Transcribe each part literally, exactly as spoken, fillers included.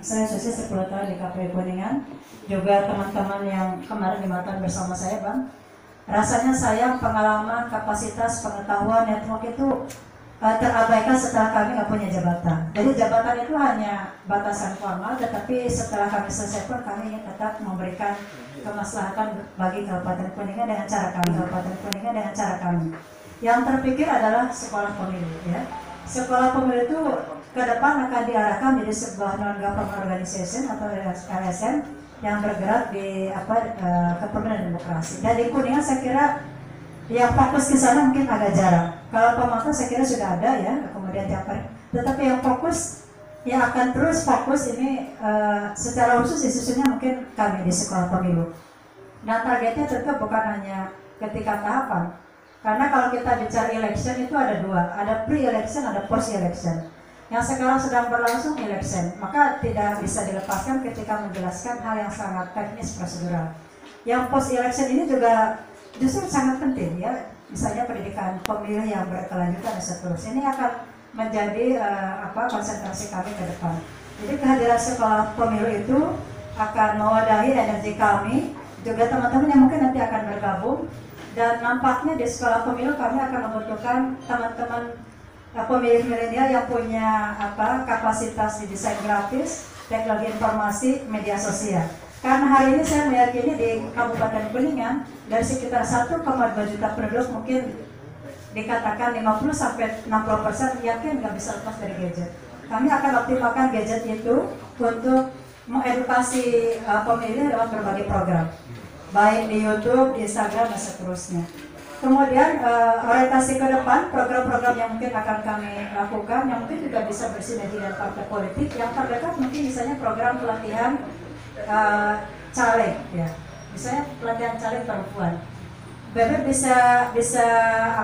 Saya sudah sepuluh tahun di K P I Kuningan. Juga teman-teman yang kemarin dimakan bersama saya, Bang. Rasanya sayang pengalaman, kapasitas, pengetahuan, network itu uh, terabaikan setelah kami nggak punya jabatan. Jadi jabatan itu hanya batasan formal, tetapi setelah kami selesai pun kami ingin tetap memberikan kemaslahatan bagi Kabupaten Kuningan dengan cara kami. Kabupaten Kuningan dengan cara kami. Yang terpikir adalah sekolah pemilu, ya. Sekolah pemilu itu ke depan akan diarahkan menjadi sebuah non-government organization atau L S M yang bergerak di apa eh, kepemimpinan demokrasi. Dan di Kuningan saya kira yang fokus ke sana mungkin agak jarang. Kalau pemantau saya kira sudah ada, ya, kemudian tiap hari. Tetapi yang fokus, yang akan terus fokus ini eh, secara khusus isunya mungkin kami di sekolah pemilu. Dan targetnya tentu bukan hanya ketika tahapan. Karena kalau kita bicara election itu ada dua, ada pre-election, ada post-election. Yang sekarang sedang berlangsung election, maka tidak bisa dilepaskan ketika menjelaskan hal yang sangat teknis prosedural. Yang post-election ini juga justru sangat penting, ya, misalnya pendidikan pemilih yang berkelanjutan dan seterusnya. Ini akan menjadi uh, apa konsentrasi kami ke depan. Jadi kehadiran sekolah pemilu itu akan mewadahi energi kami, juga teman-teman yang mungkin nanti akan bergabung. Dan nampaknya di sekolah pemilu kami akan membutuhkan teman-teman pemilih milenial yang punya apa kapasitas di desain grafis, teknologi informasi, media sosial. Karena hari ini saya meyakini di Kabupaten Kuningan dari sekitar satu koma dua juta penduduk mungkin dikatakan lima puluh sampai enam puluh persen yakin nggak bisa lepas dari gadget. Kami akan optimalkan gadget itu untuk mengedukasi uh, pemilih lewat berbagai program, baik di YouTube, di Instagram, dan seterusnya. Kemudian eh, orientasi ke depan, program-program yang mungkin akan kami lakukan, yang mungkin juga bisa bersinergi dengan partai politik, yang terdekat mungkin misalnya program pelatihan eh, caleg, ya, misalnya pelatihan caleg perempuan. B B bisa bisa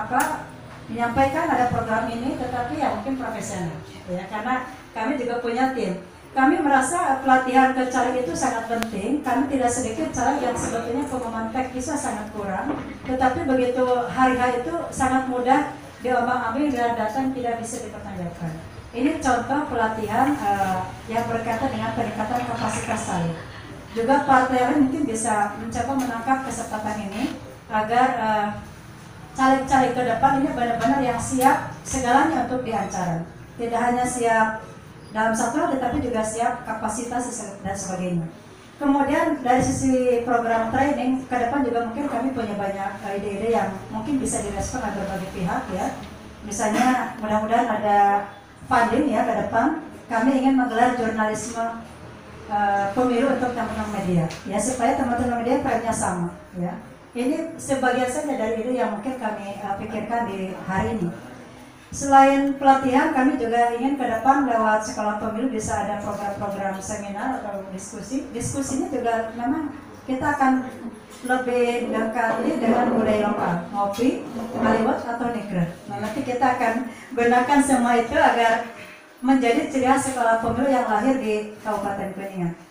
apa menyampaikan ada program ini, tetapi ya mungkin profesional, ya, karena kami juga punya tim. Kami merasa pelatihan ke caleg itu sangat penting, karena tidak sedikit caleg yang sebetulnya pemahaman teknisnya sangat kurang. Tetapi begitu hari-hari itu sangat mudah diombang-ambing dengan data yang tidak bisa dipertanyakan. Ini contoh pelatihan uh, yang berkaitan dengan peningkatan kapasitas caleg. Juga partai lain mungkin bisa mencoba menangkap kesempatan ini agar caleg-caleg uh, ke depan ini benar-benar yang siap segalanya untuk dihancaran. Tidak hanya siap dalam satu hal, tetapi juga siap kapasitas dan sebagainya. Kemudian dari sisi program training, ke depan juga mungkin kami punya banyak ide-ide yang mungkin bisa direspon oleh berbagai pihak, ya. Misalnya mudah-mudahan ada funding, ya, ke depan. Kami ingin menggelar jurnalisme uh, pemilu untuk teman-teman media, ya, supaya teman-teman media perannya sama, ya. Ini sebagian saja dari ide yang mungkin kami uh, pikirkan di hari ini. Selain pelatihan, kami juga ingin ke depan lewat sekolah pemilu bisa ada program-program seminar atau diskusi. Diskusinya juga memang kita akan lebih dekati dengan budaya lokal, ngopi, aliwat, atau nigger. Nah, nanti kita akan gunakan semua itu agar menjadi ciri khas sekolah pemilu yang lahir di Kabupaten Kuningan.